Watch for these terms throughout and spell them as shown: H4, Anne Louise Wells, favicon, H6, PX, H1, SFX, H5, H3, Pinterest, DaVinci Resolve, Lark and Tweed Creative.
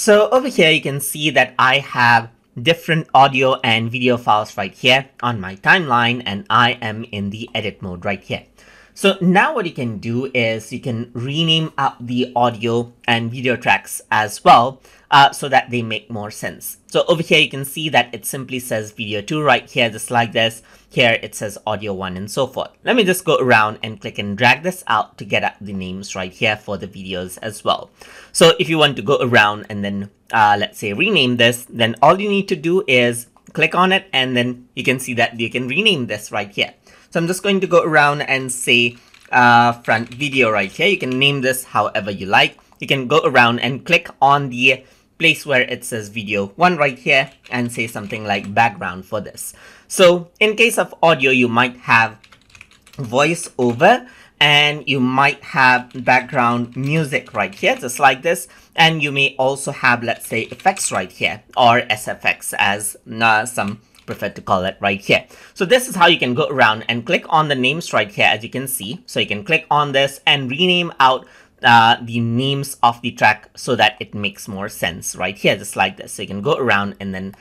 So over here, you can see that I have different audio and video files right here on my timeline, and I am in the edit mode right here. So now what you can do is you can rename up the audio and video tracks as well so that they make more sense. So over here, you can see that it simply says video 2 right here, just like this. Here it says audio 1 and so forth. Let me just go around and click and drag this out to get out the names right here for the videos as well. So if you want to go around and then let's say rename this, then all you need to do is click on it, and then you can see that you can rename this right here. So I'm just going to go around and say front video right here. You can name this however you like. You can go around and click on the place where it says video 1 right here and say something like background for this. So in case of audio, you might have voice over and you might have background music right here, just like this. And you may also have, let's say, effects right here, or SFX as some prefer to call it right here. So this is how you can go around and click on the names right here, as you can see. So you can click on this and rename out the names of the track so that it makes more sense right here, just like this. So you can go around and then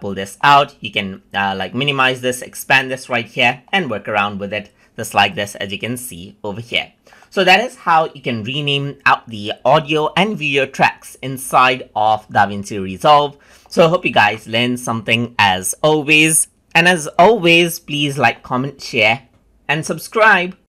pull this out. You can like minimize this, expand this right here, and work around with it just like this, as you can see over here. So that is how you can rename out the audio and video tracks inside of DaVinci Resolve. So I hope you guys learned something as always. And as always, please like, comment, share, and subscribe.